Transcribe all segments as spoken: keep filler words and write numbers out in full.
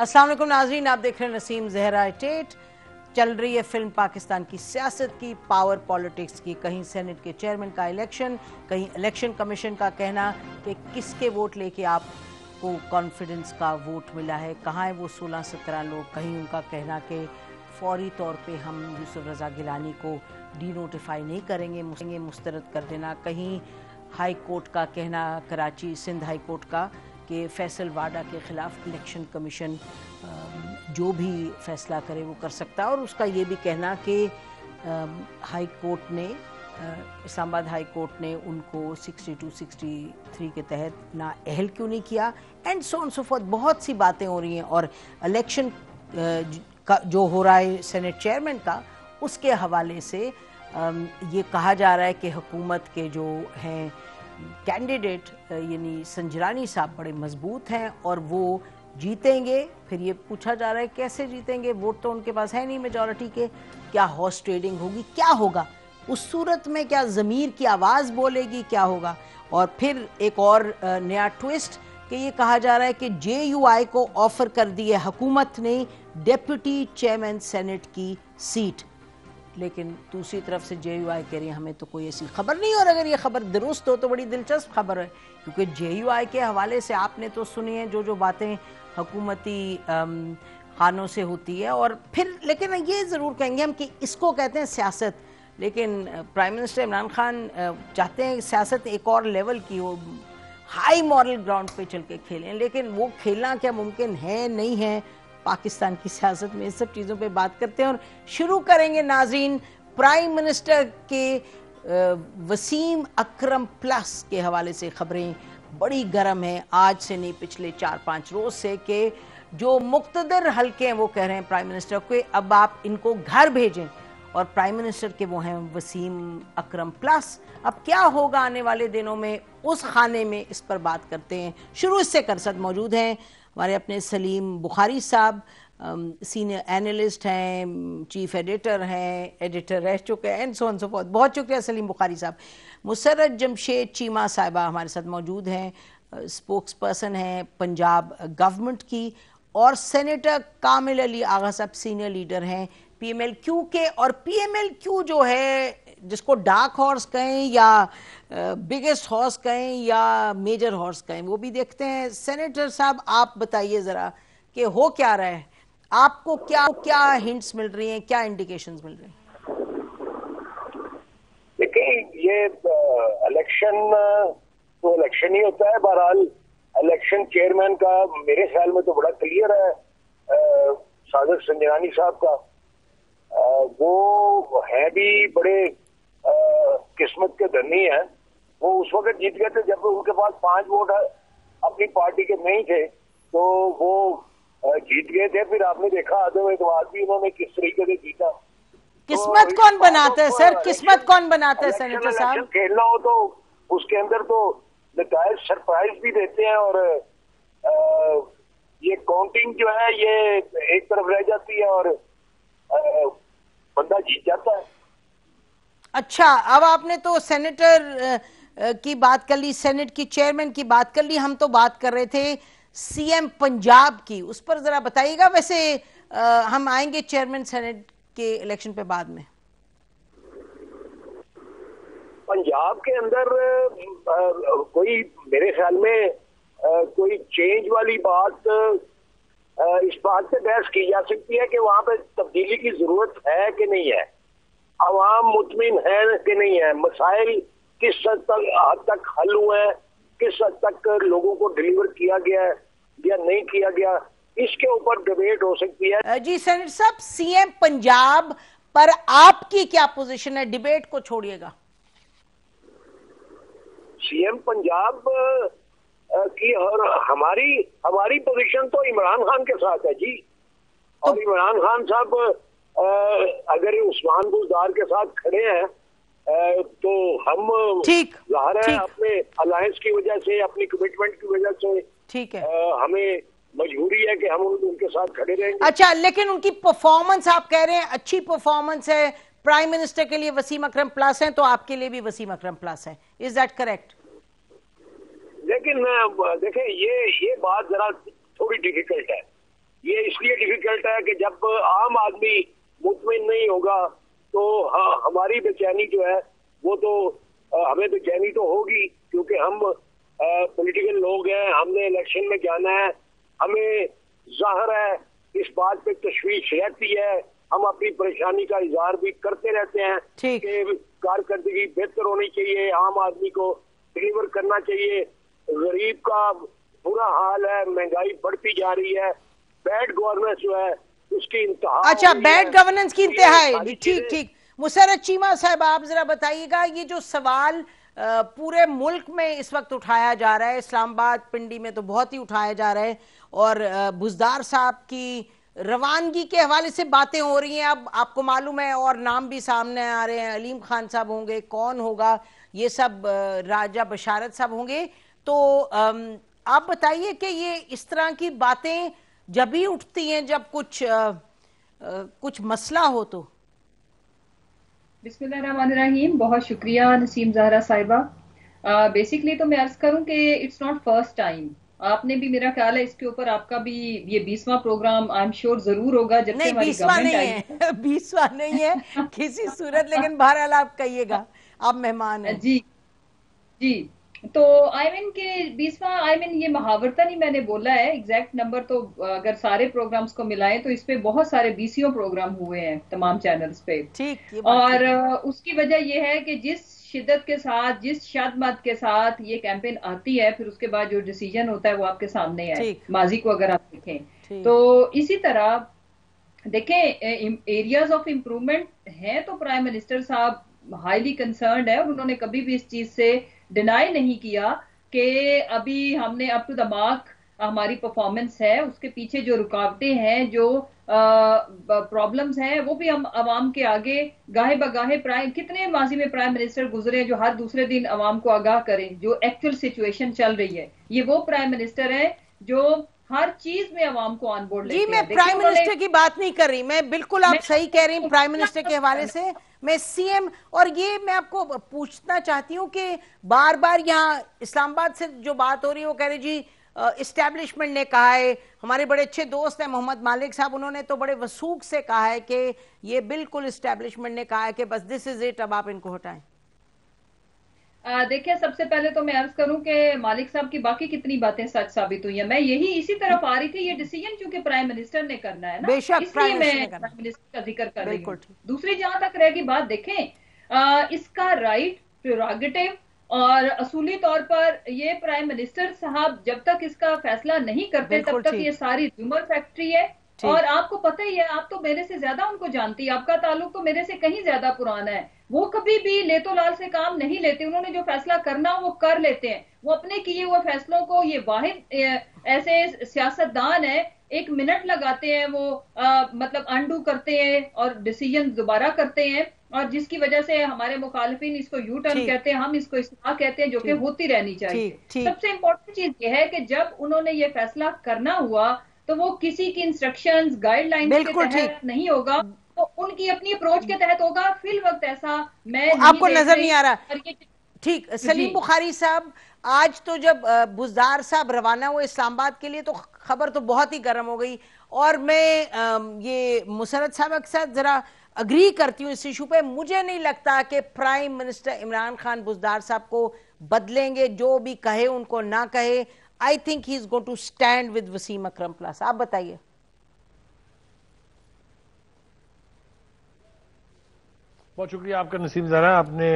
अस्सलाम वालेकुम नाजरीन, आप देख रहे हैं नसीम जहरा एटेट। चल रही है फिल्म पाकिस्तान की सियासत की, पावर पॉलिटिक्स की। कहीं सेनेट के चेयरमैन का इलेक्शन, कहीं इलेक्शन कमीशन का कहना कि किसके वोट लेके आपको कॉन्फिडेंस का वोट मिला है, कहाँ है वो सोलह सत्रह लोग। कहीं उनका कहना कि फौरी तौर पे हम यूसुफ रजा गिलानी को डी नोटिफाई नहीं करेंगे, मुस्तरद कर देना। कहीं हाई कोर्ट का कहना, कराची सिंध हाई कोर्ट का, कि फैसल वाडा के ख़िलाफ़ इलेक्शन कमीशन जो भी फैसला करे वो कर सकता है। और उसका ये भी कहना कि हाई कोर्ट ने, इस्लामाबाद हाई कोर्ट ने उनको बासठ तिरसठ के तहत ना अहल क्यों नहीं किया, and so on so forth. बहुत सी बातें हो रही हैं। और इलेक्शन का जो हो रहा है सेनेट चेयरमैन का, उसके हवाले से ये कहा जा रहा है कि हुकूमत के जो हैं कैंडिडेट यानी संजरानी साहब बड़े मजबूत हैं और वो जीतेंगे। फिर ये पूछा जा रहा है कैसे जीतेंगे, वोट तो उनके पास है नहीं मेजॉरिटी के। क्या हॉर्स ट्रेडिंग होगी, क्या होगा उस सूरत में, क्या ज़मीर की आवाज़ बोलेगी, क्या होगा। और फिर एक और नया ट्विस्ट कि ये कहा जा रहा है कि जे यू आई को ऑफ़र कर दी है हुकूमत ने डेप्यूटी चेयरमैन सेनेट की सीट, लेकिन दूसरी तरफ से जे यू आई कह रही है हमें तो कोई ऐसी खबर नहीं। और अगर ये खबर दुरुस्त हो तो बड़ी दिलचस्प खबर है, क्योंकि जे यू आई के हवाले से आपने तो सुनी है जो जो बातें हुकूमती खानों से होती है। और फिर लेकिन ये ज़रूर कहेंगे हम कि इसको कहते हैं सियासत, लेकिन प्राइम मिनिस्टर इमरान खान चाहते हैं सियासत एक और लेवल की हो, हाई मॉरल ग्राउंड पे चल के खेलें। लेकिन वो खेलना क्या मुमकिन है, नहीं है पाकिस्तान की सियासत में, इन सब चीज़ों पे बात करते हैं। और शुरू करेंगे नाज़रीन प्राइम मिनिस्टर के वसीम अकरम प्लस के हवाले से। खबरें बड़ी गर्म हैं आज से, नहीं पिछले चार पाँच रोज़ से, कि जो मुक्तदर हलके हैं वो कह रहे हैं प्राइम मिनिस्टर को अब आप इनको घर भेजें। और प्राइम मिनिस्टर के वो हैं वसीम अकरम प्लस। अब क्या होगा आने वाले दिनों में उस खाने में, इस पर बात करते हैं। शुरू इससे कर सकते, मौजूद हैं हमारे अपने सलीम बुखारी साहब, सीनियर एनालिस्ट हैं, चीफ एडिटर हैं, एडिटर रह चुके हैं, and so on so forth. बहुत शुक्रिया सलीम बुखारी साहब। मुसर्रत जमशेद चीमा साहिबा हमारे साथ मौजूद हैं, स्पोक्स पर्सन हैं पंजाब गवर्नमेंट की। और सेनेटर कामिल अली आगा साहब सीनियर लीडर हैं पी एम एल क्यू के। और पी एम एल क्यू जो है, जिसको डार्क हॉर्स कहें या बिगेस्ट हॉर्स कहें या मेजर हॉर्स कहें, वो भी देखते हैं। सेनेटर साहब आप बताइए ज़रा कि हो क्या रहा है, आपको क्या क्या हिंट्स मिल रही हैं, क्या इंडिकेशंस मिल रहे हैं। देखिए ये इलेक्शन तो इलेक्शन ही होता है। बहरहाल इलेक्शन चेयरमैन का मेरे ख्याल में तो बड़ा क्लियर है, सागर संजरानी साहब का। आ, वो है भी बड़े आ, किस्मत के धनी हैं। वो उस वक्त जीत गए थे जब उनके पास पांच वोट अपनी पार्टी के नहीं थे, तो वो आ, जीत गए थे। फिर आपने देखा आधे एतवार भी उन्होंने किस तरीके से जीता। किस्मत तो कौन बनाते हैं सर, किस्मत कौन बनाते हैं सेनेटर साहब। खेलना हो तो उसके अंदर तो नतीजे सरप्राइज भी देते हैं। और आ, ये काउंटिंग जो है ये एक तरफ रह जाती है और बंदा जीत जाता है। अच्छा, अब आपने तो सेनेटर की बात कर ली, सेनेट की चेयरमैन की बात कर ली, हम तो बात कर रहे थे सीएम पंजाब की, उस पर जरा बताइएगा। वैसे आ, हम आएंगे चेयरमैन सेनेट के इलेक्शन पे बाद में। पंजाब के अंदर आ, कोई मेरे ख्याल में आ, कोई चेंज वाली बात इस बात से बहस की जा सकती है कि वहाँ पे तब्दीली की जरूरत है कि नहीं है, आवाम मुतमिन है कि नहीं है, मसाइल किस हद तक हद तक हल हुए हैं, किस हद तक लोगों को डिलीवर किया गया है या नहीं किया गया, इसके ऊपर डिबेट हो सकती है। जी सेनेटर साहब, सीएम पंजाब पर आपकी क्या पोजीशन है, डिबेट को छोड़िएगा। सीएम पंजाब की और हमारी हमारी पोजीशन तो इमरान खान के साथ है जी। और इमरान खान साहब अगर उस्मान बुजदार के साथ खड़े हैं तो हम जाहिर है अपने अलायंस की वजह से, अपनी कमिटमेंट की वजह से, ठीक है, हमें मजबूरी है कि हम उनके साथ खड़े रहेंगे। अच्छा, लेकिन उनकी परफॉर्मेंस आप कह रहे हैं अच्छी परफॉर्मेंस है, प्राइम मिनिस्टर के लिए वसीम अकरम प्लस है, तो आपके लिए भी वसीम अकरम प्लस है, इज दैट करेक्ट। लेकिन देखें ये ये बात जरा थोड़ी डिफिकल्ट है ये इसलिए डिफिकल्ट है कि जब आम आदमी मुतमिन नहीं होगा तो हाँ, हमारी बेचैनी जो है वो तो आ, हमें बेचैनी तो होगी, क्योंकि हम पॉलिटिकल लोग हैं, हमने इलेक्शन में जाना है, हमें जाहिर है इस बात पे तशवीश रहती है, हम अपनी परेशानी का इजहार भी करते रहते हैं कि कारकर्दगी बेहतर होनी चाहिए, आम आदमी को डिलीवर करना चाहिए, गरीब का बुरा हाल है, महंगाई बढ़ती जा रही है, बैड गवर्नेंस जो है उसकी इंतहा, अच्छा बैड गवर्नेंस की इंतहा है। ठीक ठीक मुसर्रत चीमा साहब, आप जरा बताइएगा ये जो सवाल पूरे मुल्क में इस वक्त उठाया जा रहा है, इस्लामाबाद पिंडी में तो बहुत ही उठाया जा रहा है और बुजदार साहब की रवानगी के हवाले से बातें हो रही हैं, अब आपको मालूम है और नाम भी सामने आ रहे हैं, अलीम खान साहब होंगे, कौन होगा, ये सब राजा बशारत साहब होंगे, तो आप बताइए कि ये इस तरह की बातें जब भी उठती हैं जब कुछ आ, कुछ मसला हो तो। बिस्मिल्लाहिर्रहमानिर्रहीम, बहुत शुक्रिया नसीम ज़हरा साहिबा। बेसिकली तो मैं अर्ज करूं कि इट्स नॉट फर्स्ट टाइम, आपने भी मेरा ख्याल है इसके ऊपर आपका भी ये बीसवां प्रोग्राम आई एम श्योर जरूर होगा जब से हमारी गवर्नमेंट आई। बीसवां नहीं है किसी सूरत, लेकिन बहरहाल आप कहिएगा, आप मेहमान हैं। जी जी, तो आई मीन के बीसवां, आई मीन ये महावरता नहीं मैंने बोला है, एग्जैक्ट नंबर तो अगर सारे प्रोग्राम्स को मिलाए तो इस पे बहुत सारे बीसीओ प्रोग्राम हुए हैं तमाम चैनल्स पे। ठीक, और उसकी वजह ये है कि जिस शिद्दत के साथ, जिस शादमत के साथ ये कैंपेन आती है, फिर उसके बाद जो डिसीजन होता है वो आपके सामने है। माजी को अगर आप देखें तो इसी तरह देखें, एरियाज ऑफ इम्प्रूवमेंट है तो प्राइम मिनिस्टर साहब हाईली कंसर्न है और उन्होंने कभी भी इस चीज से डिनाई नहीं किया कि अभी हमने अप टू द मार्क हमारी परफॉर्मेंस है, उसके पीछे जो रुकावटें हैं, जो प्रॉब्लम्स हैं, वो भी हम आवाम के आगे गाहे बगाहे, प्राइम कितने माजी में प्राइम मिनिस्टर गुजरे जो हर दूसरे दिन आवाम को आगाह करें जो एक्चुअल सिचुएशन चल रही है। ये वो प्राइम मिनिस्टर है जो हर चीज में आवाम को ऑनबोर्ड लेते हैं। जी मैं प्राइम मिनिस्टर की बात नहीं कर रही, मैं बिल्कुल आप मैं, सही कह रही हूँ प्राइम मिनिस्टर के हवाले से, मैं सीएम, और ये मैं आपको पूछना चाहती हूँ कि बार बार यहाँ इस्लामाबाद से जो बात हो रही है वो कह रहे जी इस्टेब्लिशमेंट ने कहा है, हमारे बड़े अच्छे दोस्त हैं मोहम्मद मालिक साहब, उन्होंने तो बड़े वसूख से कहा है कि ये बिल्कुल इस्टेब्लिशमेंट ने कहा है कि बस दिस इज इट, अब आप इनको हटाएं। देखिए सबसे पहले तो मैं अर्ज करूं कि मालिक साहब की बाकी कितनी बातें सच साबित हुई है, मैं यही इसी तरफ आ रही थी, ये डिसीजन चूंकि प्राइम मिनिस्टर ने करना है ना, इसलिए मैं प्राइम मिनिस्टर का जिक्र कर रही हूं। दूसरी जहां तक रहेगी बात, देखें आ, इसका राइट प्रेरोगेटिव और असूली तौर पर ये प्राइम मिनिस्टर साहब जब तक इसका फैसला नहीं करते तब तक ये सारी र्यूमर फैक्ट्री है, और आपको पता ही है, आप तो मेरे से ज्यादा उनको जानती है, आपका ताल्लुक तो मेरे से कहीं ज्यादा पुराना है, वो कभी भी लेतो लाल से काम नहीं लेते, उन्होंने जो फैसला करना वो कर लेते हैं, वो अपने किए हुए फैसलों को, ये वाहिद ऐसे सियासतदान है, एक मिनट लगाते हैं वो आ, मतलब अंडू करते हैं और डिसीजन दोबारा करते हैं, और जिसकी वजह से हमारे मुखालिफिन इसको यू टर्न कहते हैं, हम इसको इस्लाह कहते हैं, जो कि होती रहनी चाहिए। सबसे इम्पोर्टेंट चीज ये है कि जब उन्होंने ये फैसला करना हुआ तो वो किसी की इंस्ट्रक्शंस, गाइडलाइंस के तहत नहीं होगा, तो उनकी अपनी अप्रोच के तहत होगा, फिल वक्त ऐसा मैं आपको नजर नहीं आ रहा। ठीक, सलीम बुखारी साहब, आज तो जब बुजदार साहब रवाना हुए इस्लामाबाद के लिए तो खबर तो बहुत ही गर्म हो गई, और मैं ये मुसर्रत साहब के साथ जरा अग्री करती हूँ इस इशू पे, मुझे नहीं लगता कि प्राइम मिनिस्टर इमरान खान बुजदार साहब को बदलेंगे, जो भी कहे उनको ना कहे, I think he is going to stand with Wasim Akram plus. आप बताइए। बहुत शुक्रिया आपका नसीम ज़हरा, आपने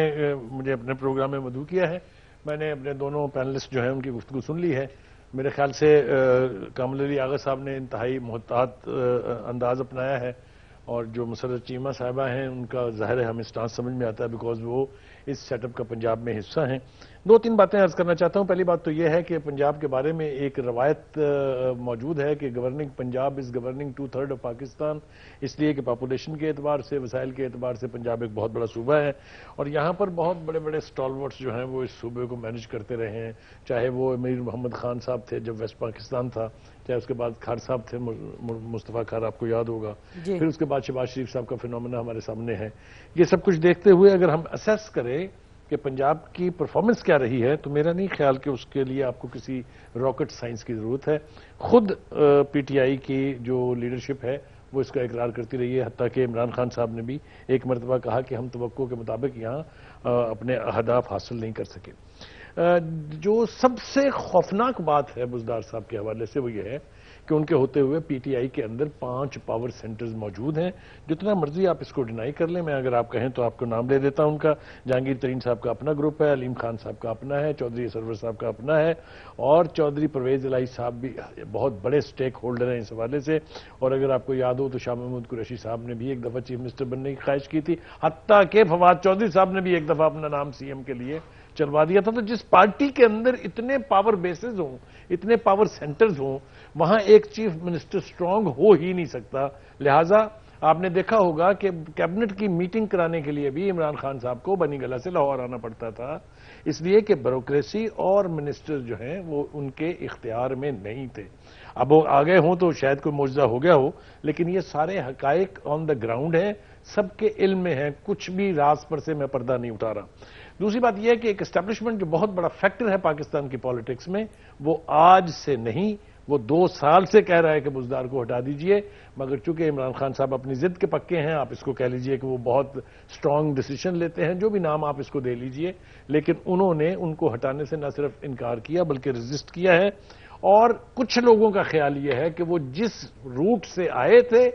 मुझे अपने प्रोग्राम में मधु किया है, मैंने अपने दोनों पैनलिस्ट जो है उनकी गुफ्तगू सुन ली है, मेरे ख्याल से कामिल अली आगा साहब ने इंतहाई मोहतात अंदाज अपनाया है, और जो मुसर्रत चीमा साहिबा हैं उनका ज़ाहिर है हमें स्टांस समझ में आता है, बिकॉज वो इस सेटअप का पंजाब में हिस्सा हैं। दो तीन बातें अर्ज करना चाहता हूँ। पहली बात तो यह है कि पंजाब के बारे में एक रवायत मौजूद है कि governing Punjab is governing two third of Pakistan, इसलिए कि पॉपुलेशन के एतबार से, वसाइल के एतबार से पंजाब एक बहुत बड़ा सूबा है, और यहाँ पर बहुत बड़े बड़े स्टॉलवर्ट्स जो हैं वो इस सूबे को मैनेज करते रहे हैं, चाहे वो मीर मोहम्मद खान साहब थे जब वेस्ट पाकिस्तान था, चाहे उसके बाद खार साहब थे, मुस्तफ़ा खार आपको याद होगा, फिर उसके बाद शहबाज शरीफ साहब का फिनोमेना हमारे सामने है। ये सब कुछ देखते हुए अगर हम असेस करें कि पंजाब की परफॉर्मेंस क्या रही है, तो मेरा नहीं ख्याल कि उसके लिए आपको किसी रॉकेट साइंस की ज़रूरत है। खुद पीटीआई की जो लीडरशिप है वो इसका इकरार करती रही है, हत्ता कि इमरान खान साहब ने भी एक मरतबा कहा कि हम तवक्को के मुताबिक यहाँ अपने अहदाफ हासिल नहीं कर सके। जो सबसे खौफनाक बात है बुज़दार साहब के हवाले से वो ये है कि उनके होते हुए पीटीआई के अंदर पांच पावर सेंटर्स मौजूद हैं। जितना मर्जी आप इसको डिनाई कर लें, मैं अगर आप कहें तो आपको नाम ले देता हूं उनका। जहांगीर तरीन साहब का अपना ग्रुप है, अलीम खान साहब का अपना है, चौधरी सरवर साहब का अपना है, और चौधरी परवेज इलाही साहब भी बहुत बड़े स्टेक होल्डर हैं इस हवाले से। और अगर आपको याद हो तो शाह महमूद कुरैशी साहब ने भी एक दफ़ा चीफ मिनिस्टर बनने की ख्वाहिश की थी, हत्ता के फवाद चौधरी साहब ने भी एक दफ़ा अपना नाम सीएम के लिए चलवा दिया था। तो जिस पार्टी के अंदर इतने पावर बेसेस हों, इतने पावर सेंटर्स हों, वहां एक चीफ मिनिस्टर स्ट्रांग हो ही नहीं सकता। लिहाजा आपने देखा होगा कि कैबिनेट की मीटिंग कराने के लिए भी इमरान खान साहब को बनीगला से लाहौर आना पड़ता था, इसलिए कि ब्यूरोक्रेसी और मिनिस्टर जो हैं वो उनके इख्तियार में नहीं थे। अब वो आ गए हों तो शायद कोई मुआवजा हो गया हो, लेकिन ये सारे हकायक ऑन द ग्राउंड हैं, सबके इल्म में हैं, कुछ भी राज पर से मैं पर्दा नहीं उठा रहा। दूसरी बात यह है कि एक एस्टेब्लिशमेंट जो बहुत बड़ा फैक्टर है पाकिस्तान की पॉलिटिक्स में, वो आज से नहीं, वो दो साल से कह रहा है कि बुज़दार को हटा दीजिए, मगर चूंकि इमरान खान साहब अपनी जिद के पक्के हैं, आप इसको कह लीजिए कि वो बहुत स्ट्रांग डिसीजन लेते हैं, जो भी नाम आप इसको दे लीजिए, लेकिन उन्होंने उनको हटाने से न सिर्फ इनकार किया बल्कि रेजिस्ट किया है। और कुछ लोगों का ख्याल यह है कि वो जिस रूट से आए थे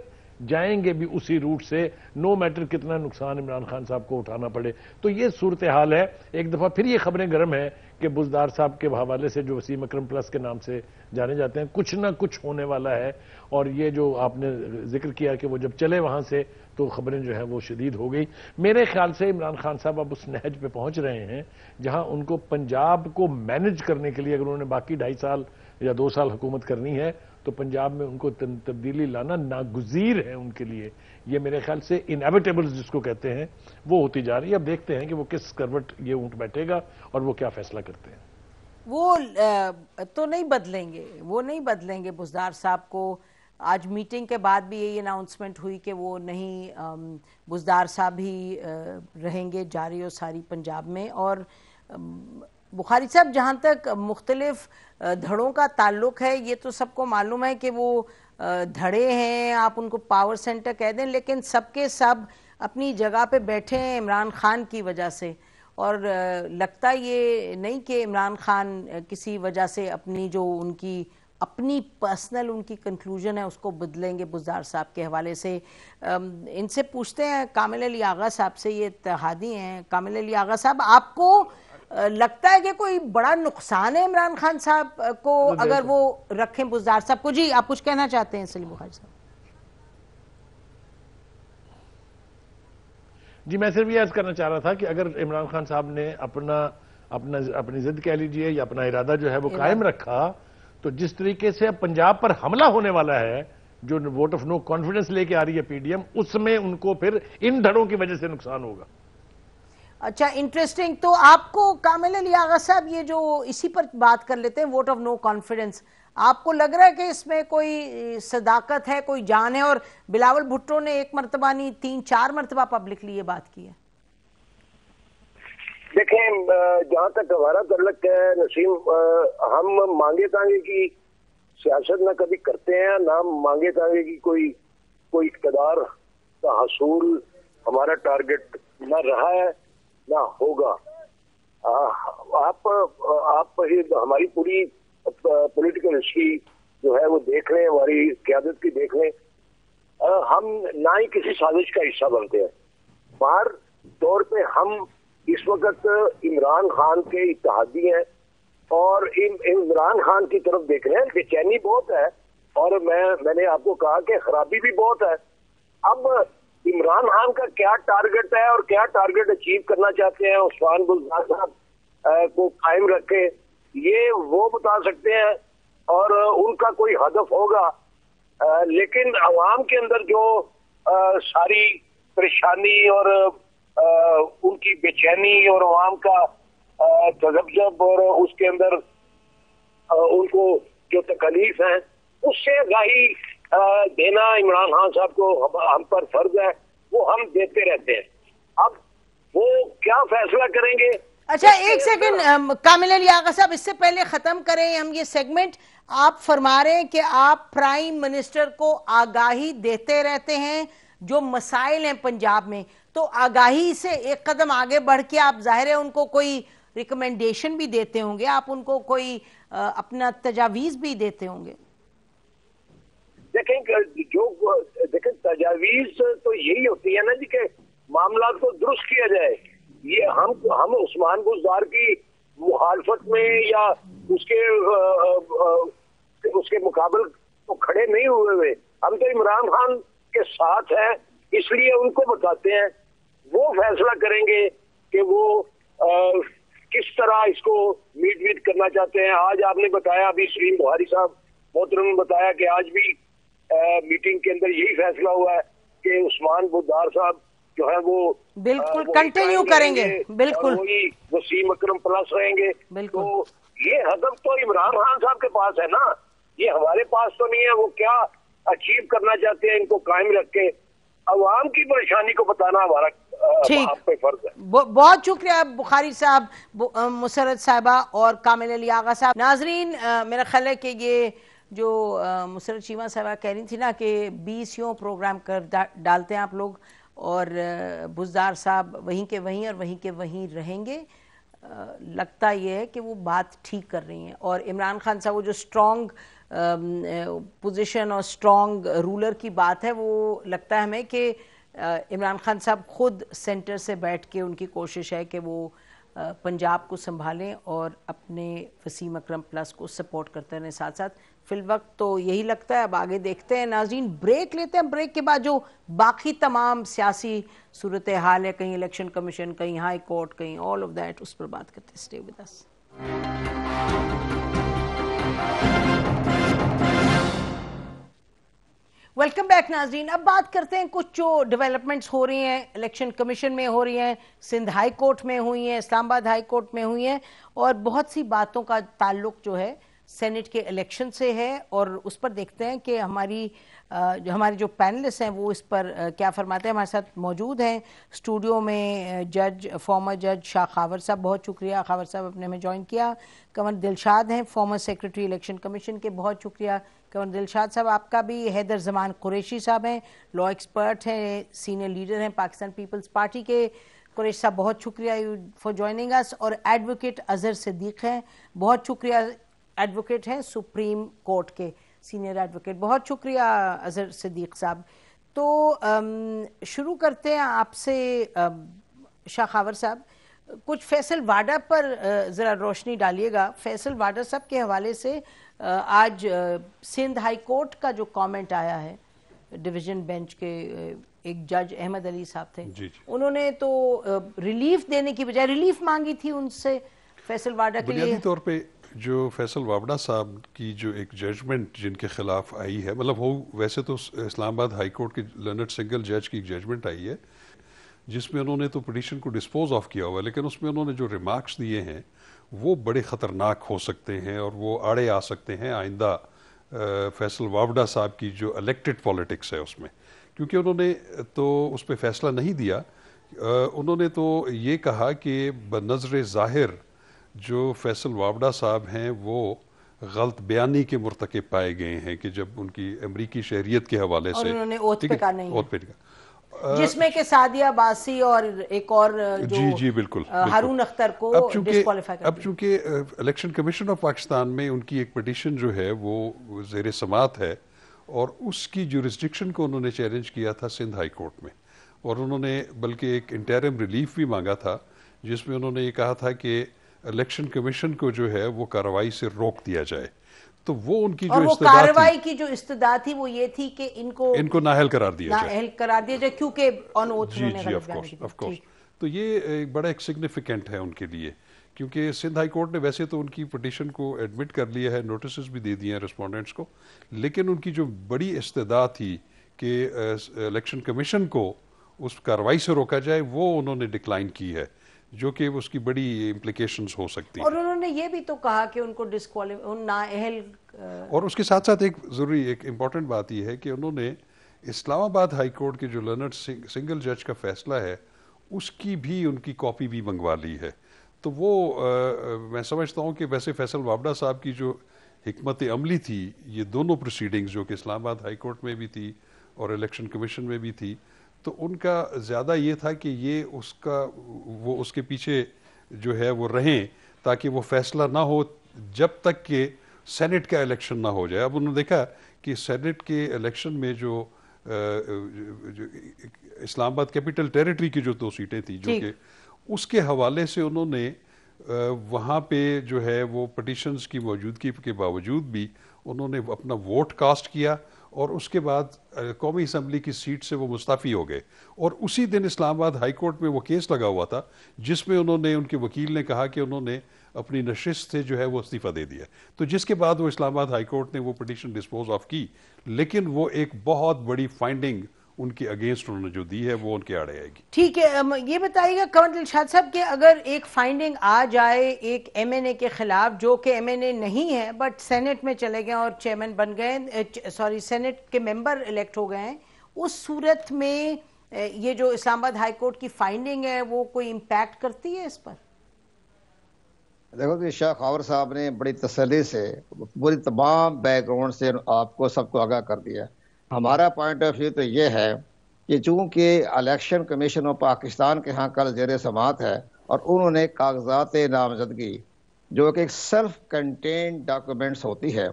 जाएंगे भी उसी रूट से, नो मैटर कितना नुकसान इमरान खान साहब को उठाना पड़े। तो ये सूरत हाल है। एक दफ़ा फिर ये खबरें गर्म हैं कि बुज़दार साहब के हवाले से जो वसीम अकरम प्लस के नाम से जाने जाते हैं, कुछ ना कुछ होने वाला है। और ये जो आपने जिक्र किया कि वो जब चले वहाँ से तो खबरें जो है वो शदीद हो गई। मेरे ख्याल से इमरान खान साहब अब उस नहज पे पहुँच रहे हैं जहाँ उनको पंजाब को मैनेज करने के लिए, अगर उन्होंने बाकी ढाई साल या दो साल हुकूमत करनी है तो पंजाब में उनको तब्दीली लाना नागुज़ीर है उनके लिए। ये मेरे ख्याल से इनएविटेबल्स जिसको कहते हैं वो होती जा रही है। अब देखते हैं कि वो किस करवट ये ऊंट बैठेगा और वो क्या फैसला करते हैं। वो तो नहीं बदलेंगे, वो नहीं बदलेंगे बुज़दार साहब को। आज मीटिंग के बाद भी यही अनाउंसमेंट हुई कि वो नहीं, बुज़दार साहब ही रहेंगे जारी और सारी पंजाब में। और बुखारी साहब, जहाँ तक मुख्तलिफ धड़ों का ताल्लुक है, ये तो सबको मालूम है कि वो धड़े हैं, आप उनको पावर सेंटर कह दें, लेकिन सबके सब अपनी जगह पे बैठे हैं इमरान खान की वजह से। और लगता ये नहीं कि इमरान खान किसी वजह से अपनी जो उनकी अपनी पर्सनल उनकी कंक्लूजन है उसको बदलेंगे बुज़दार साहब के हवाले से। इनसे पूछते हैं, कामिल अली आगा साहब से, ये इत्तेहादी हैं। कामिल अली आगा साहब, आपको लगता है कि कोई बड़ा नुकसान है इमरान खान साहब को अगर वो रखें बुज़दार साहब को? जी, आप कुछ कहना चाहते हैं सलीम बुखारी साहब? जी, मैं सिर्फ ये अर्ज करना चाह रहा था कि अगर इमरान खान साहब ने अपना अपना अपनी जिद कह लीजिए या अपना इरादा जो है वो कायम रखा, तो जिस तरीके से पंजाब पर हमला होने वाला है, जो वोट ऑफ नो कॉन्फिडेंस लेके आ रही है पीडीएम, उसमें उनको फिर इन धड़ों की वजह से नुकसान होगा। अच्छा, इंटरेस्टिंग। तो आपको कामिल अली आगा साहब, ये जो इसी पर बात कर लेते हैं, वोट ऑफ नो कॉन्फिडेंस, आपको लग रहा है कि इसमें कोई सदाकत है, कोई जान है? और बिलावल भुट्टो ने एक मरतबा नहीं, तीन चार मरतबा पब्लिकली ये बात की है। देखें, जहाँ तक हमारा तल्लक है नसीम, हम मांगे तांगे की सियासत ना कभी करते हैं, ना मांगे तांगे की कोई कोई इकतदार का हासूल हमारा टारगेट ना रहा है ना होगा। आ, आप आप हमारी पूरी पॉलिटिकल हिस्ट्री जो है वो देख लें, हमारी क्यादत की देख लें, हम ना ही किसी साजिश का हिस्सा बनते हैं। बाहर तौर पे हम इस वक्त इमरान खान के इत्तेहादी हैं और इमरान खान की तरफ देख रहे हैं। बेचैनी बहुत है और मैं मैंने आपको कहा कि खराबी भी बहुत है। अब इमरान खान का क्या टारगेट है और क्या टारगेट अचीव करना चाहते हैं उस्मान बुज़दार साहब को कायम रखे, ये वो बता सकते हैं, और उनका कोई हदफ होगा। आ, लेकिन आवाम के अंदर जो आ, सारी परेशानी और आ, उनकी बेचैनी और आवाम का तजब्जब और उसके अंदर आ, उनको जो तकलीफ है, उससे गाही देना इमरान खान साहब को हम पर फर्ज है, वो हम देते रहते हैं। अब वो क्या फैसला करेंगे। अच्छा एक सेकंड कामिल अली आगा साहब, इससे पहले खत्म करें हम ये सेगमेंट, आप फरमा रहे हैं कि आप प्राइम मिनिस्टर को आगाही देते रहते हैं जो मसाइल हैं पंजाब में, तो आगाही से एक कदम आगे बढ़ के आप जाहिर है उनको कोई रिकमेंडेशन भी देते होंगे, आप उनको कोई अपना तजावीज भी देते होंगे। देखें जो देखें तजावीज तो यही होती है ना जी के मामला को दुरुस्त किया जाए। ये हम हम उस्मान बुज़दार की मुखालफत में या उसके आ, आ, उसके मुकाबले तो खड़े नहीं हुए हुए, हम तो इमरान खान के साथ हैं, इसलिए उनको बताते हैं वो फैसला करेंगे कि वो आ, किस तरह इसको मीट वीट करना चाहते हैं। आज आपने बताया, अभी सलीम बुखारी साहब मोहतरम ने बताया कि आज भी आ, मीटिंग के अंदर यही फैसला हुआ है कि उस्मान बुज़दार साहब जो है वो बिल्कुल कंटिन्यू करेंगे, बिल्कुल वही वसीम अकरम प्लस रहेंगे। तो ये हदफ तो इमरान खान साहब के पास है ना, ये हमारे पास तो नहीं है। वो क्या अचीव करना चाहते हैं इनको कायम रख के, अवाम की परेशानी को बताना हमारा आप पे फर्ज है। बहुत शुक्रिया बुखारी साहब, मुसरत साहबा और कामिल अली आगा साहब। नाजरीन मेरा ख्याल है कि ये जो मुसरत चीमा साहबा कह रही थी ना कि बीस यूं प्रोग्राम कर डालते हैं आप लोग और बुज़दार साहब वहीं के वहीं और वहीं के वहीं रहेंगे, लगता यह है कि वो बात ठीक कर रही हैं। और इमरान खान साहब वो जो स्ट्रॉन्ग पोजीशन और स्ट्रॉन्ग रूलर की बात है, वो लगता है हमें कि इमरान खान साहब खुद सेंटर से बैठ के उनकी कोशिश है कि वो पंजाब को संभालें और अपने वसीम अकरम प्लस को सपोर्ट करते रहें साथ साथ। फिलवक्त तो यही लगता है। अब आगे देखते हैं नाज़रीन, ब्रेक लेते हैं, ब्रेक के बाद जो बाकी तमाम सियासी सूरत हाल है, कहीं इलेक्शन कमीशन, कहीं हाई कोर्ट, कहीं ऑल ऑफ दैट, उस पर बात करते हैं। Stay with us. Welcome back नाजरीन, अब बात करते हैं कुछ जो डेवलपमेंट्स हो रही हैं, इलेक्शन कमीशन में हो रही हैं, सिंध हाई कोर्ट में हुई हैं, इस्लामाबाद हाई कोर्ट में हुई हैं, और बहुत सी बातों का ताल्लुक जो है सेनेट के इलेक्शन से है। और उस पर देखते हैं कि हमारी जो हमारे जो पैनलिस्ट हैं वो इस पर क्या फरमाते हैं। हमारे साथ मौजूद हैं स्टूडियो में जज फॉर्मर जज शाह खावर साहब, बहुत शुक्रिया खावर साहब अपने में ज्वाइन किया। कंवर दिलशाद हैं फॉर्मर सेक्रेटरी इलेक्शन कमीशन के, बहुत शुक्रिया कंवर दिलशाद साहब आपका भी। हैदर जमान कुरैशी साहब हैं, लॉ एक्सपर्ट हैं, सीनियर लीडर हैं पाकिस्तान पीपल्स पार्टी के। कुरैशी साहब बहुत शुक्रिया यू फॉर ज्वाइनिंग अस। और एडवोकेट अजहर सिद्दीक हैं, बहुत शुक्रिया, एडवोकेट हैं सुप्रीम कोर्ट के, सीनियर एडवोकेट, बहुत शुक्रिया अजहर सिद्दीक साहब। तो शुरू करते हैं आपसे शाह खावर साहब, कुछ फैसल वाडा पर ज़रा रोशनी डालिएगा। फैसल वाडा साहब के हवाले से आज सिंध हाई कोर्ट का जो कमेंट आया है, डिवीज़न बेंच के एक जज अहमद अली साहब थे जी जी। उन्होंने तो रिलीफ देने की बजाय रिलीफ मांगी थी उनसे फैसल वाडा के लिए। बुनियादी तौर पे जो फैसल वावड़ा साहब की जो एक जजमेंट जिनके खिलाफ आई है, मतलब वो वैसे तो इस्लामाबाद हाई कोर्ट के लर्नड सिंगल जज की एक जजमेंट आई है जिसमें उन्होंने तो पिटीशन को डिस्पोज ऑफ किया हुआ है, लेकिन उसमें उन्होंने जो रिमार्क्स दिए हैं वो बड़े ख़तरनाक हो सकते हैं और वो आड़े आ सकते हैं आइंदा फैसल वावड़ा साहब की जो इलेक्टेड पॉलिटिक्स है उसमें, क्योंकि उन्होंने तो उस पर फैसला नहीं दिया। आ, उन्होंने तो ये कहा कि बनज़र ज़ाहिर जो फैसल वावड़ा साहब हैं वो गलत बयानी के मुर्तकब पाए गए हैं कि जब उनकी अमरीकी शहरियत के हवाले से उन्होंने ओथ पे का नहीं ओथ पे का जिसमें के सादिया बासी और एक और जो जी जी बिल्कुल हारून अख्तर को डिस्क्वालीफाई कर। अब चूंकि इलेक्शन कमीशन ऑफ पाकिस्तान में उनकी एक पिटीशन जो है वो जेर समात है और उसकी ज्यूरिसडिक्शन को उन्होंने चैलेंज किया था सिंध हाई कोर्ट में, और उन्होंने बल्कि एक इंटरिम रिलीफ भी मांगा था जिसमें उन्होंने ये कहा था कि इलेक्शन कमीशन को जो है वो कार्रवाई से रोक दिया जाए। तो वो उनकी जो वो कार्रवाई की जो इस्तदा थी वो ये थी कि इनको इनको नाअहल करार दिया जाए, नाअहल करार दिया जाए क्योंकि ऑन ओथ उन्होंने जी ऑफ कोर्स ऑफ कोर्स। तो ये बड़ा एक सिग्निफिकेंट है उनके लिए, क्योंकि सिंध हाई कोर्ट ने वैसे तो उनकी पिटीशन को एडमिट कर लिया है, नोटिस भी दे दिए हैं रिस्पोंडेंट्स को, लेकिन उनकी जो बड़ी इस्तदा थी कि इलेक्शन कमीशन को उस कार्रवाई से रोका जाए वो उन्होंने डिक्लाइन की है, जो कि उसकी बड़ी इम्प्लिकेशंस हो सकती हैं। और उन्होंने ये भी तो कहा कि उनको डिस्क्वालीफाई नाअहल। और उसके साथ साथ एक ज़रूरी एक इम्पॉर्टेंट बात यह है कि उन्होंने इस्लामाबाद हाई कोर्ट के जो लर्नड सिंगल जज का फैसला है उसकी भी उनकी कॉपी भी मंगवा ली है। तो वो आ, मैं समझता हूँ कि वैसे फैसल वावड़ा साहब की जो हिकमत अमली थी, ये दोनों प्रोसीडिंग्स जो कि इस्लामाबाद हाई कोर्ट में भी थी और इलेक्शन कमीशन में भी थी, तो उनका ज़्यादा ये था कि ये उसका वो उसके पीछे जो है वो रहें ताकि वो फैसला ना हो जब तक कि सेनेट का इलेक्शन ना हो जाए। अब उन्होंने देखा कि सेनेट के इलेक्शन में जो इस्लामाबाद कैपिटल टेरिटरी की जो दो सीटें थी जो कि उसके हवाले से उन्होंने वहाँ पे जो है वो पटिशन्स की मौजूदगी के बावजूद भी उन्होंने अपना वोट कास्ट किया और उसके बाद कौमी असम्बली की सीट से वो मुस्ताफ़ी हो गए। और उसी दिन इस्लामाबाद हाई कोर्ट में वो केस लगा हुआ था जिसमें उन्होंने उनके वकील ने कहा कि उन्होंने अपनी नशिस्त से जो है वो इस्तीफ़ा दे दिया। तो जिसके बाद वो इस्लामाबाद हाई कोर्ट ने वो पटिशन डिस्पोज ऑफ की, लेकिन वो एक बहुत बड़ी फाइंडिंग उनके अगेंस्ट उन्होंने जो दी है वो उनके आड़े आएगी। ठीक है, ये बताइएगा कंवर दिलशाद साहब कि अगर एक फाइंडिंग आ जाए एक एमएनए के खिलाफ जो कि एमएनए नहीं है बट सेनेट में चले गए और चेयरमैन बन गए, सॉरी सेनेट के मेंबर इलेक्ट हो गए, उस सूरत में ये जो इस्लामाबाद हाई कोर्ट की फाइंडिंग है वो कोई इम्पैक्ट करती है इस पर? देखो कि शाह खावर साहब ने बड़ी तसल्ली से पूरी तमाम बैकग्राउंड से आपको सबको आगाह कर दिया। हमारा पॉइंट ऑफ व्यू तो ये है कि चूँकि इलेक्शन कमीशन ऑफ पाकिस्तान के यहाँ कल जेर समात है और उन्होंने कागजात नामजदगी जो कि एक सेल्फ कंटेंट डॉक्यूमेंट्स होती है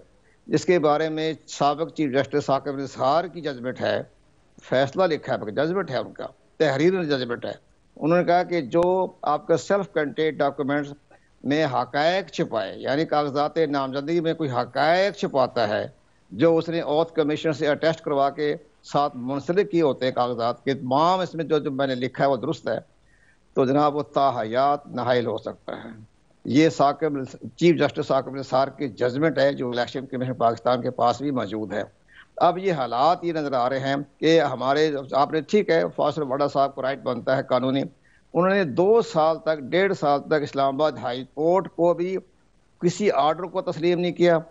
जिसके बारे में साबिक चीफ जस्टिस साक़िब निसार की जजमेंट है, फैसला लिखा है, जजमेंट है उनका, तहरीर जजमेंट है। उन्होंने कहा कि जो आपका सेल्फ कंटेंट डॉक्यूमेंट्स में हक़ायक़ छिपाए, यानी कागजात नामजदगी में कोई हक़ायक़ छिपाता है जो उसने औथ कमीशन से अटैच करवा के साथ मुंसलिक किए होते हैं कागजात के, तमाम इसमें जो जो मैंने लिखा है वो दुरुस्त है, तो जनाब वो ताहयात नाइल हो सकता है। ये साक़िब चीफ जस्टिस साक़िब निसार की जजमेंट है जो इलेक्शन कमीशन पाकिस्तान के पास भी मौजूद है। अब ये हालात ये नज़र आ रहे हैं कि हमारे आपने ठीक है फैसल वावड़ा साहब को राइट बनता है कानूनी, उन्होंने दो साल तक डेढ़ साल तक इस्लामाबाद हाई कोर्ट को भी किसी आर्डर को तस्लीम नहीं किया,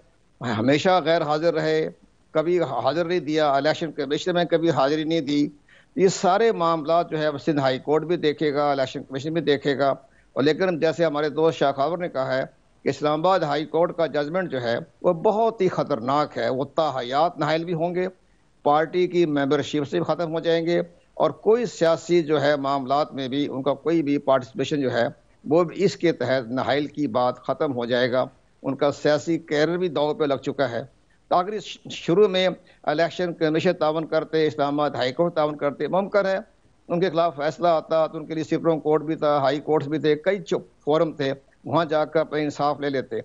हमेशा गैर हाजिर रहे, कभी हाजिर नहीं दिया, इलेक्शन कमीशन में कभी हाजिरी नहीं दी। ये सारे मामला जो है सिंध हाई कोर्ट भी देखेगा, इलेक्शन कमीशन भी देखेगा, और लेकिन जैसे हमारे दोस्त शाह खावर ने कहा है कि इस्लामाबाद हाई कोर्ट का जजमेंट जो है वो बहुत ही ख़तरनाक है, वो ताहयात नाइल भी होंगे, पार्टी की मेंबरशिप से भी ख़त्म हो जाएंगे और कोई सियासी जो है मामला में भी उनका कोई भी पार्टिसिपेशन जो है वो भी इसके तहत नाइल की बात ख़त्म हो जाएगा। उनका सियासी कैरियर भी दाव पे लग चुका है। आखिर शुरू में इलेक्शन कमीशन तावन करते, इस्लामाबाद हाई कोर्ट तावन करते, मुमकिन है उनके खिलाफ फैसला आता तो उनके लिए सुप्रीम कोर्ट भी था, हाई कोर्ट्स भी थे, कई फोरम थे, वहाँ जाकर अपने इंसाफ ले लेते।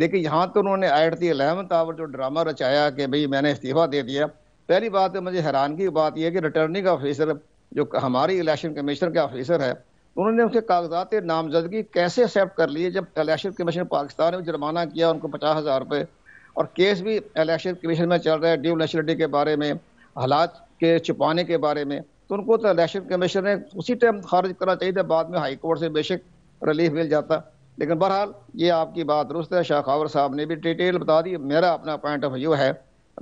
देखिए यहाँ तो उन्होंने एट दी एलेवंथ आवर जो ड्रामा रचाया कि भाई मैंने इस्तीफ़ा दे दिया। पहली बात है, मुझे हैरानगी की बात यह है कि रिटर्निंग ऑफिसर जो हमारी इलेक्शन कमीशन के ऑफिसर है उन्होंने उसके कागजात नामजदगी कैसे एक्सेप्ट कर लिए जब इलेक्शन कमीशन पाकिस्तान ने जुर्माना किया उनको पचास हज़ार रुपये, और केस भी इलेक्शन कमीशन में चल रहा है ड्यू नेशनलिटी के बारे में, हालात के छिपाने के बारे में, तो उनको तो इलेक्शन कमीशन ने उसी टाइम खारिज करना चाहिए था। बाद में हाई कोर्ट से बेशक रिलीफ मिल जाता, लेकिन बहरहाल ये आपकी बात दुरुस्त है, शाह खावर साहब ने भी डिटेल बता दी। मेरा अपना पॉइंट ऑफ व्यू है,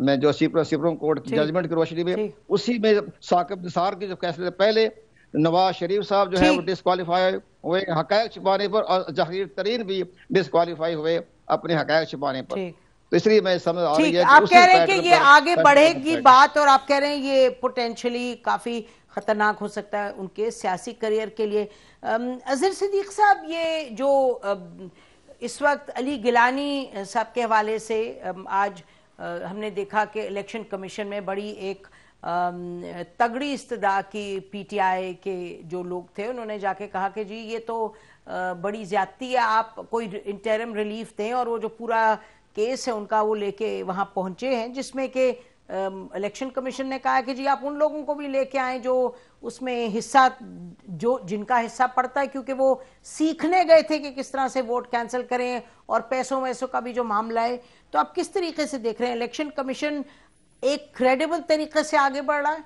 मैं जो सुप्रीम कोर्ट की जजमेंट की रोशनी में उसी में साक़िब निसार के जो फैसले पहले नवाज शरीफ साहब जो है वो डिस्क्वालीफाई हुए हक़ायक़ छिपाने पर और जहांगीर तरीन भी डिस्क्वालीफाई हुए अपने हक़ायक़ छिपाने पर, तो इसलिए मैं समझ आ रही है कि आप कह रहे हैं कि ये आगे बढ़ेगी बात और आप कह रहे हैं ये पोटेंशियली काफ़ी ख़तरनाक हो सकता है उनके सियासी करियर के लिए। अज़हर सिद्दीक़ साहब, ये जो इस वक्त अली गिलानी साहब के हवाले से आज हमने देखा कि इलेक्शन कमीशन में बड़ी एक तगड़ी इस्तदा की पीटीआई के जो लोग थे उन्होंने जाके कहा कि जी ये तो बड़ी ज्यादती है, आप कोई इंटरिम रिलीफ दें, और वो जो पूरा केस है उनका वो लेके वहाँ पहुँचे हैं जिसमें कि इलेक्शन कमीशन ने कहा कि जी आप उन लोगों को भी लेके आएँ जो उसमें हिस्सा जो जिनका हिस्सा पड़ता है, क्योंकि वो सीखने गए थे कि किस तरह से वोट कैंसिल करें और पैसों वैसों का भी जो मामला है। तो आप किस तरीके से देख रहे हैं इलेक्शन कमीशन एक क्रेडिबल तरीके से आगे बढ़ रहा है?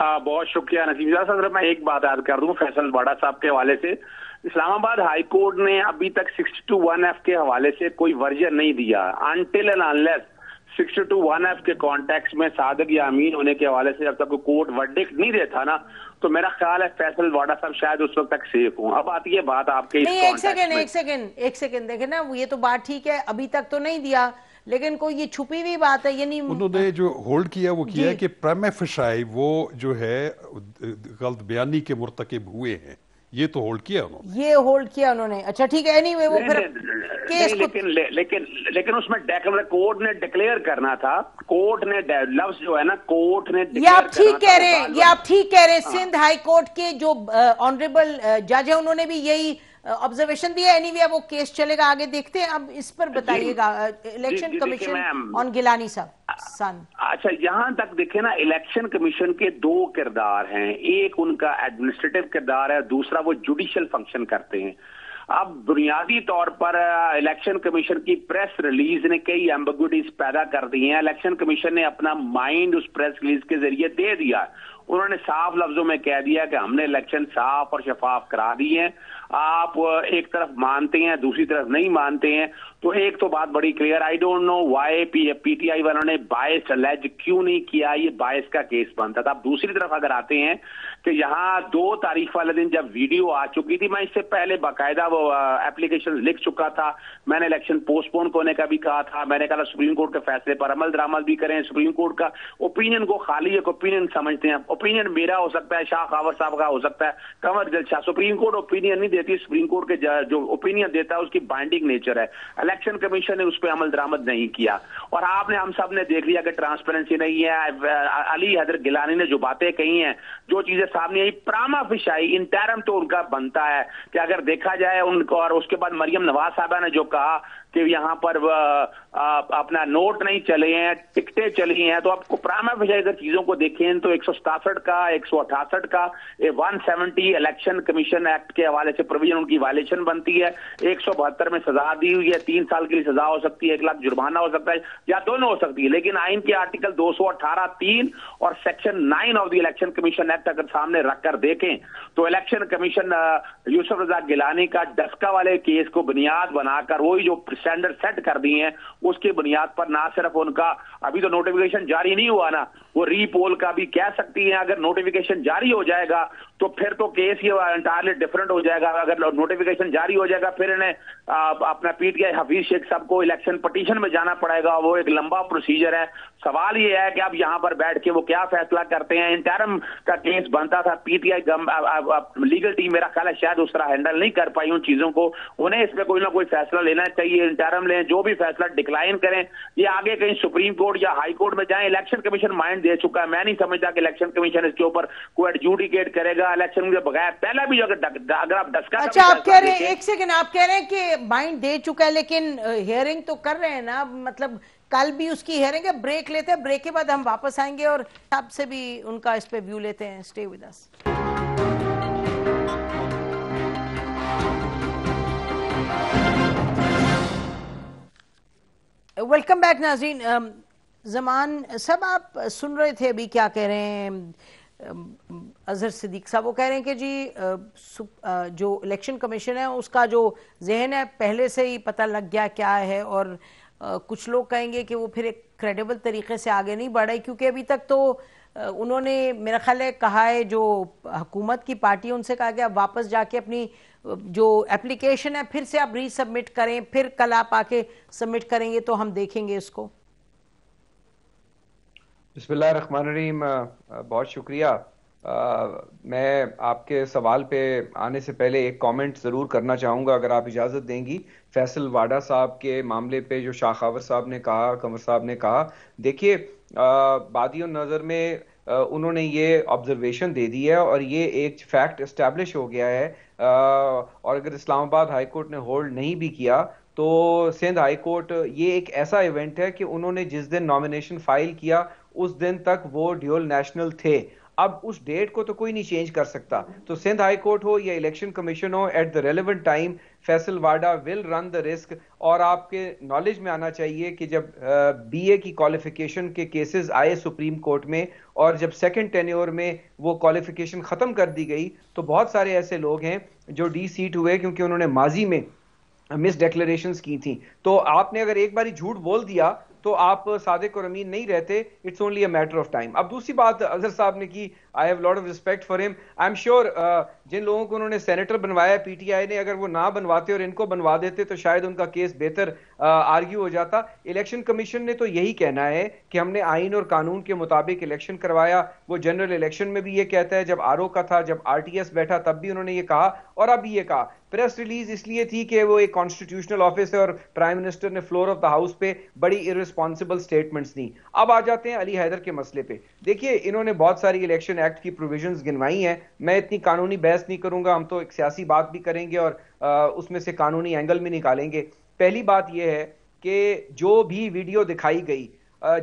आ, बहुत शुक्रिया नसीम साहब। अगर मैं एक बात याद कर दूं फैसल वावड़ा साहब के हवाले से, इस्लामाबाद हाई कोर्ट ने अभी तक सिक्सटी टू वन एफ के हवाले से कोई वर्जन नहीं दिया until and unless sixty two one F के कॉन्टेक्स्ट में सादगी आमीन होने के हवाले से जब तक कोर्ट वर्डिक्ट नहीं देता ना, तो मेरा ख्याल है फैसल वाड़ा साहब शायद उस वक्त तक सेफ हों। अब आती है बात आपके इस कॉन्टेक्स्ट में। एक सेकंड एक सेकंड एक सेकंड देखें ना, ये तो बात ठीक है अभी तक तो नहीं दिया, लेकिन कोई ये छुपी हुई बात है, यानी उन्होंने जो होल्ड किया वो किया कि प्राइमा फेसाई वो जो है गलत बयानी के मुर्तकिब हुए हैं, ये तो होल्ड किया उन्होंने, ये होल्ड किया उन्होंने। अच्छा ठीक है, एनीवे वो फिर केस, लेकिन ले, लेकिन लेकिन उसमें कोर्ट ने डिक्लेयर करना था, कोर्ट ने लफ्ज जो है ना कोर्ट ने ये आप ठीक कह रहे हैं, ये आप ठीक कह रहे हैं। सिंध हाई कोर्ट के जो ऑनरेबल जज है उन्होंने भी यही ऑब्जर्वेशन दिया। एनीवे वो केस चलेगा आगे, देखते हैं। अब इस पर बताइएगा इलेक्शन कमीशन ऑन गिलानी साहब। अच्छा, यहाँ तक देखे ना, इलेक्शन कमीशन के दो किरदार हैं, एक उनका एडमिनिस्ट्रेटिव किरदार है, दूसरा वो जुडिशियल फंक्शन करते हैं। अब बुनियादी तौर पर इलेक्शन कमीशन की प्रेस रिलीज ने कई एम्बिग्युइटीज पैदा कर दी हैं। इलेक्शन कमीशन ने अपना माइंड उस प्रेस रिलीज के जरिए दे दिया, उन्होंने साफ लफ्जों में कह दिया कि हमने इलेक्शन साफ और शफाफ करा दिए हैं, आप एक तरफ मानते हैं दूसरी तरफ नहीं मानते हैं। तो एक तो बात बड़ी clear, I don't know why PTI वालों ने बायस अलैज क्यों नहीं किया, ये बायस का केस बनता था। अब दूसरी तरफ अगर आते हैं कि यहाँ दो तारीख वाले दिन जब वीडियो आ चुकी थी, मैं इससे पहले बाकायदा वो एप्लीकेशन लिख चुका था, मैंने इलेक्शन पोस्टपोन होने का भी कहा था, मैंने कहा सुप्रीम कोर्ट के फैसले पर अमल दरामद भी करें, सुप्रीम कोर्ट का ओपिनियन को खाली एक ओपिनियन समझते हैं, ओपिनियन मेरा हो सकता है, शाह खावर साहब का हो सकता है, Kanwar Dilshad, supreme court opinion नहीं देती, सुप्रीम कोर्ट के जो ओपिनियन देता है उसकी बाइंडिंग नेचर है। इलेक्शन कमीशन ने उस पर अमल दरामद नहीं किया और आपने हम सब ने देख लिया कि ट्रांसपेरेंसी नहीं है। अली हैदर गिलानी ने जो बातें कही हैं, जो चीजें सामने आई, प्रामा फिशाई इंटरम तो उनका बनता है कि अगर देखा जाए उनको। और उसके बाद मरियम नवाज साहबा ने जो कहा कि यहाँ पर अपना नोट नहीं चले हैं, टिकटें चली हैं, तो आपको प्रामा फिशाई अगर चीजों को देखें तो एक सौ सतासठ का एक सौ अठासठ का one seventy election commission act के हवाले से प्रोविजन उनकी वायलेशन बनती है। एक सौ बहत्तर में सजा दी हुई है, तीन साल के लिए सजा हो सकती है, एक लाख जुर्माना हो सकता है, या दोनों हो सकती है। लेकिन आइन के आर्टिकल दो सौ अठारह तीन और section nine of the election commission act अगर सामने रखकर देखें तो इलेक्शन कमीशन यूसुफ रजा गिलानी का डस्का वाले केस को बुनियाद बनाकर वही जो स्टैंडर्ड सेट कर दिए हैं उसके बुनियाद पर ना सिर्फ उनका अभी तो नोटिफिकेशन जारी नहीं हुआ ना, वो रीपोल का भी कह सकती है। अगर नोटिफिकेशन जारी हो जाएगा तो फिर तो केस ये इंटायरली डिफरेंट हो जाएगा। अगर नोटिफिकेशन जारी हो जाएगा फिर इन्हें अपना पीटीआई हफीज शेख साहब को इलेक्शन पटिशन में जाना पड़ेगा, वो एक लंबा प्रोसीजर है। सवाल ये है कि अब यहाँ पर बैठ के वो क्या फैसला करते हैं। इंटरम का केस बनता था, पीटीआई लीगल टीम मेरा ख्याल है शायद उस तरह हैंडल नहीं कर पाई उन चीजों को, उन्हें इसमें कोई ना कोई फैसला लेना चाहिए। इंटरम लें, जो भी फैसला डिक्लाइन करें, ये आगे कहीं सुप्रीम कोर्ट या हाई कोर्ट में जाए। इलेक्शन कमीशन माइंड दे चुका है, मैं नहीं समझता कि इलेक्शन कमीशन इसके ऊपर कोई एडजुडिकेट करेगा इलेक्शन के बगैर। पहला भी अगर आप दस का अच्छा आप कह रहे हैं, एक सेकेंड, आप कह रहे हैं कि माइंड दे चुका है, लेकिन हियरिंग तो कर रहे हैं ना, मतलब कल भी उसकी हियरिंग है। ब्रेक लेते हैं, ब्रेक के बाद हम वापस आएंगे और आपसे भी उनका इस पे व्यू लेते हैं। Stay with us. Welcome back नाज़रीन। जमान सब आप सुन रहे थे अभी क्या कह रहे हैं अजहर सिद्दीक साहब, वो कह रहे हैं कि जी जो इलेक्शन कमीशन है उसका जो जहन है पहले से ही पता लग गया क्या है, और कुछ लोग कहेंगे कि वो फिर एक क्रेडिबल तरीके से आगे नहीं बढ़े क्योंकि अभी तक तो उन्होंने मेरा ख्याल है कहा है जो हुकूमत की पार्टी है उनसे कहा कि आप वापस जाके अपनी जो एप्लीकेशन है फिर से आप रीसबमिट करें, फिर कल आप आके सबमिट करेंगे तो हम देखेंगे इसको। बिस्मिल्लाह रहमान रहीम, बहुत शुक्रिया। आ, मैं आपके सवाल पे आने से पहले एक कमेंट ज़रूर करना चाहूँगा अगर आप इजाज़त देंगी। फैसल वाडा साहब के मामले पे जो शाह खावर साहब ने कहा, कंवर साहब ने कहा, देखिए बादियों नज़र में आ, उन्होंने ये ऑब्जर्वेशन दे दी है और ये एक फैक्ट इस्टेब्लिश हो गया है। आ, और अगर इस्लामाबाद हाई कोर्ट ने होल्ड नहीं भी किया तो सिंध हाई कोर्ट, ये एक ऐसा इवेंट है कि उन्होंने जिस दिन नॉमिनेशन फाइल किया उस दिन तक वो ड्यूल नेशनल थे। अब उस डेट को तो कोई नहीं चेंज कर सकता, तो सिंध हाई कोर्ट हो या इलेक्शन कमीशन हो, at the relevant time Faisal Vawda will run the risk. और आपके नॉलेज में आना चाहिए कि जब बीए की क्वालिफिकेशन के केसेस आए सुप्रीम कोर्ट में और जब सेकंड टेन्योर में वो क्वालिफिकेशन खत्म कर दी गई तो बहुत सारे ऐसे लोग हैं जो डी सीट हुए क्योंकि उन्होंने माजी में मिस डिक्लेरेशंस की थी। तो आपने अगर एक बार झूठ बोल दिया तो आप सादिक और अमीन नहीं रहते, it's only a matter of time. अब दूसरी बात अजहर साहब ने की, I have lot of respect for him, I am sure जिन लोगों को उन्होंने सेनेटर बनवाया पीटीआई ने, अगर वो ना बनवाते और इनको बनवा देते तो शायद उनका केस बेहतर आर्ग्यू हो जाता। इलेक्शन कमीशन ने तो यही कहना है कि हमने आइन और कानून के मुताबिक इलेक्शन करवाया, वो जनरल इलेक्शन में भी ये कहता है, जब आर ओ का था, जब आर टी एस बैठा तब भी उन्होंने ये कहा और अब भी ये कहा। प्रेस रिलीज इसलिए थी कि वो एक कॉन्स्टिट्यूशनल ऑफिस है और प्राइम मिनिस्टर ने फ्लोर ऑफ द हाउस पे बड़ी इररिस्पॉन्सिबल स्टेटमेंट्स दी। अब आ जाते हैं अली हैदर के मसले पे। देखिए, इन्होंने बहुत सारी इलेक्शन एक्ट की प्रोविजंस गिनवाई हैं, मैं इतनी कानूनी बहस नहीं करूंगा, हम तो एक सियासी बात भी करेंगे और आ, उसमें से कानूनी एंगल भी निकालेंगे। पहली बात यह है कि जो भी वीडियो दिखाई गई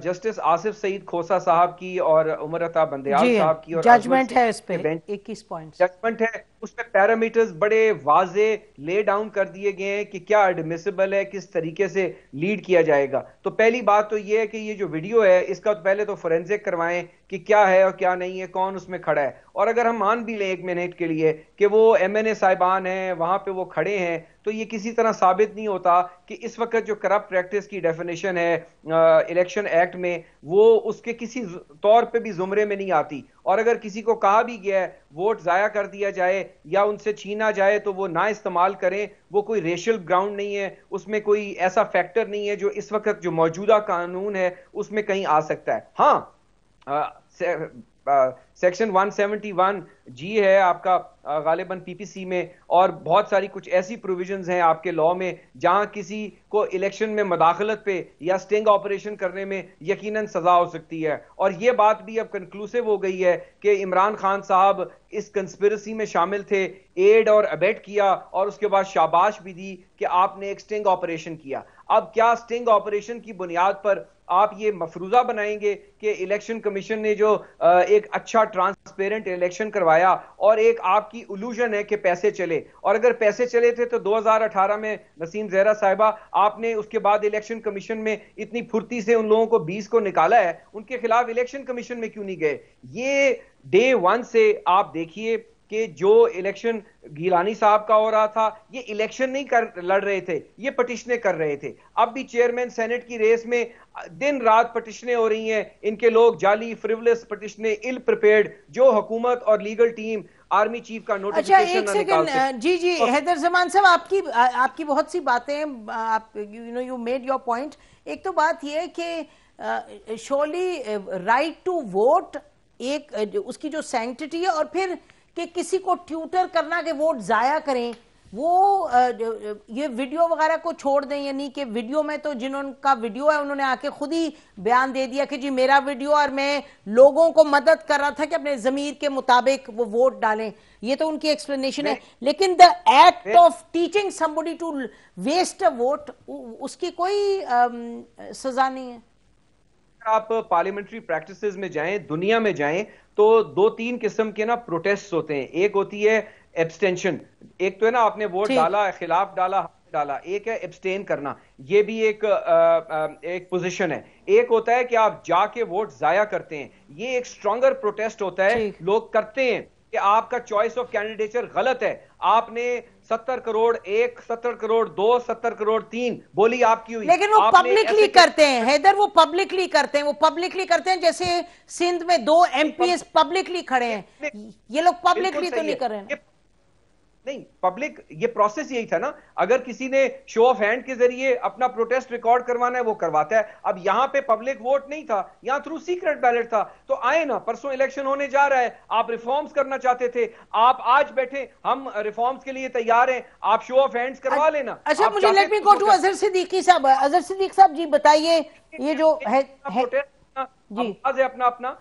जस्टिस आसिफ सईद खोसा साहब की और उमर अता बंदयाल साहब की, और जजमेंट है इस पे इक्कीस पॉइंट्स जजमेंट है, उसमें पैरामीटर्स बड़े वाजे ले डाउन कर दिए गए हैं कि क्या एडमिसिबल है, किस तरीके से लीड किया जाएगा। तो पहली बात तो ये है कि ये जो वीडियो है इसका पहले तो फोरेंसिक करवाएं कि क्या है और क्या नहीं है, कौन उसमें खड़ा है। और अगर हम मान भी लें एक मिनट के लिए कि वो एम एन ए साहिबान हैं, वहां पे वो खड़े हैं, तो ये किसी तरह साबित नहीं होता कि इस वक्त जो करप्ट प्रैक्टिस की डेफिनेशन है इलेक्शन एक्ट में वो उसके किसी तौर पे भी जुमरे में नहीं आती। और अगर किसी को कहा भी गया है वोट जाया कर दिया जाए या उनसे छीना जाए तो वो ना इस्तेमाल करें, वो कोई रेशियल ग्राउंड नहीं है, उसमें कोई ऐसा फैक्टर नहीं है जो इस वक्त जो मौजूदा कानून है उसमें कहीं आ सकता है। हाँ, आ, से, आ, सेक्शन वन सेवेंटी वन जी है आपका गालिबन पीपीसी में, और बहुत सारी कुछ ऐसी प्रोविजंस हैं आपके लॉ में जहां किसी को इलेक्शन में मदाखलत पे या स्टिंग ऑपरेशन करने में यकीनन सजा हो सकती है। और यह बात भी अब कंक्लूसिव हो गई है कि इमरान खान साहब इस कंस्पिरेसी में शामिल थे, एड और अबेट किया और उसके बाद शाबाश भी दी कि आपने एक स्टिंग ऑपरेशन किया। अब क्या स्टिंग ऑपरेशन की बुनियाद पर आप ये मफरूजा बनाएंगे कि इलेक्शन कमीशन ने जो एक अच्छा ट्रांसपेरेंट इलेक्शन करवाया, और एक आपकी इल्यूजन है कि पैसे चले, और अगर पैसे चले थे तो दो हज़ार अठारह में नसीम जहरा साहिबा आपने उसके बाद इलेक्शन कमीशन में इतनी फुर्ती से उन लोगों को बीस को निकाला है, उनके खिलाफ इलेक्शन कमीशन में क्यों नहीं गए? ये डे वन से आप देखिए कि जो इलेक्शन गिलानी साहब का हो रहा था, ये इलेक्शन नहीं कर लड़ रहे थे, ये पटिशने कर रहे थे। अब भी चेयरमैन सेनेट की रेस में दिन रात पटिशने हो रही हैं, इनके लोग जाली फ्रिवलेस पटिशने, इल प्रिपेयर्ड, जो हुकूमत और लीगल टीम आर्मी चीफ का नोटिफिकेशन अच्छा, निकाल से। जी जी और... हैदर जमान साहब, आपकी आपकी बहुत सी बातें, आप you know you made your point. एक तो बात यह है कि शोली राइट टू वोट एक उसकी जो सैंक्टिटी है, और फिर कि किसी को ट्यूटर करना कि वोट जाया करें, वो ये वीडियो वगैरह को छोड़ दें, यानी कि वीडियो में तो जिनका वीडियो है उन्होंने आके खुद ही बयान दे दिया कि जी मेरा वीडियो और मैं लोगों को मदद कर रहा था कि अपने ज़मीर के मुताबिक वो वोट डालें, ये तो उनकी एक्सप्लेनेशन है। लेकिन the act of teaching somebody to waste a vote, उसकी कोई अम, सजा नहीं है। आप पार्लियामेंट्री प्रैक्टिसेस में जाएं, दुनिया में जाएं, तो दो तीन किस्म के ना प्रोटेस्ट होते हैं। एक होती है एब्सटेंशन, एक तो है ना आपने वोट डाला, खिलाफ डाला, डाला, एक है एब्सटेन करना, ये भी एक आ, आ, एक पोजीशन है। एक होता है कि आप जाके वोट जाया करते हैं, ये एक स्ट्रॉन्गर प्रोटेस्ट होता है, लोग करते हैं कि आपका चॉइस ऑफ कैंडिडेचर गलत है, आपने सत्तर करोड़ एक, सत्तर करोड़ दो, सत्तर करोड़ तीन बोली आपकी हुई, लेकिन वो पब्लिकली करते हैं हैदर, वो पब्लिकली करते हैं, वो पब्लिकली करते हैं, जैसे सिंध में दो एमपीएस पब्लिकली खड़े हैं, ये लोग पब्लिकली तो नहीं कर रहे हैं। नहीं, पब्लिक ये प्रोसेस यही था ना, अगर किसी ने शो ऑफ हैंड के जरिए अपना प्रोटेस्ट रिकॉर्ड करवाना है वो करवाता है। अब यहां पे पब्लिक वोट नहीं था, यहां थ्रू सीक्रेट बैलेट था। तो आए ना, परसों इलेक्शन होने जा रहा है, आप रिफॉर्म्स करना चाहते थे, आप आज बैठे हम रिफॉर्म्स के लिए तैयार हैं, आप शो ऑफ हैंड्स करवा लेना। अच्छा, मुझे let me go to Azhar Siddiqui साहब, अजहर सिद्दीकी साहब जी बताइए, ये जो है प्रोटेस्ट अपना अपना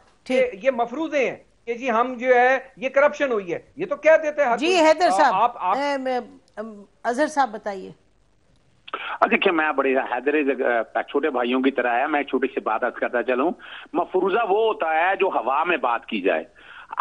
ये मफरूजे हैं कि जी हम जो है ये करप्शन हुई है, ये तो कह देते हैं जी। हैदर साहब, आप, आप... अजहर साहब बताइए। देखिए, मैं बड़े हैदर छोटे भाइयों की तरह है, मैं छोटी सी बात करता चलूं। मफरूजा वो होता है जो हवा में बात की जाए।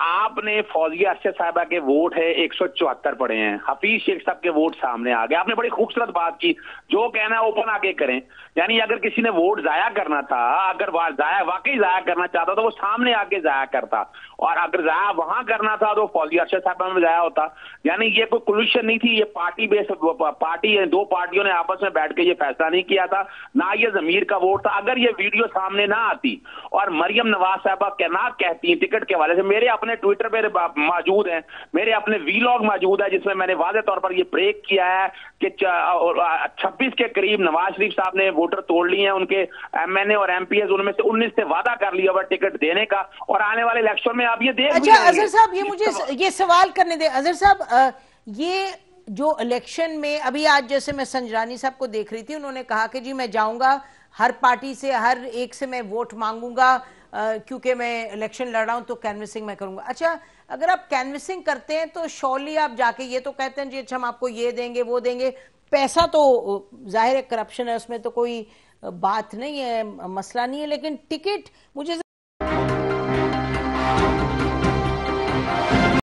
आपने फौजिया अशर साहिबा के वोट है एक सौ चौहत्तर पड़े हैं, हफीज शेख साहब के वोट सामने आ गए। आपने बड़ी खूबसूरत बात की, जो कहना है ओपन आके करें, यानी अगर किसी ने वोट जाया करना था, अगर जाया वाकई जाया करना चाहता तो वो सामने आके जाया करता, और अगर जाया वहां करना था तो फौजिया अशर साहिबा में जाया होता। यानी ये कोई कोलिशन नहीं थी, ये पार्टी बेस पार्टी दो पार्टियों ने आपस में बैठ के ये फैसला नहीं किया था, ना ये जमीर का वोट था। अगर ये वीडियो सामने ना आती और मरियम नवाज साहिबा कहना कहती टिकट के हवाले से, मेरे अपने ट्विटर पे मौजूद है, मेरे अपने वीलॉग मौजूद है जिसमें मैंने वाजे तौर पर यह ब्रेक किया है कि छब्बीस के करीब नवाज शरीफ साहब ने वोटर तोड़ लिए हैं, उनके एमएनए और एमपीएस उनमें से उन्नीस से वादा कर लिया हुआ टिकट देने का, और आने वाले इलेक्शन में आप ये देख। अच्छा अजहर साहब, ये मुझे ये सवाल करने दें। अजहर साहब, ये जो इलेक्शन में अभी आज जैसे मैं संजरानी साहब को देख रही थी, उन्होंने कहा कि जी मैं जाऊंगा हर पार्टी से, हर एक से मैं वोट मांगूंगा क्योंकि मैं इलेक्शन लड़ रहा हूं तो कैनवसिंग मैं करूंगा। अच्छा, अगर आप कैनवसिंग करते हैं तो शॉली आप जाके ये तो कहते हैं जी अच्छा हम आपको ये देंगे वो देंगे, पैसा तो जाहिर है करप्शन है उसमें तो कोई बात नहीं है, मसला नहीं है, लेकिन टिकट मुझे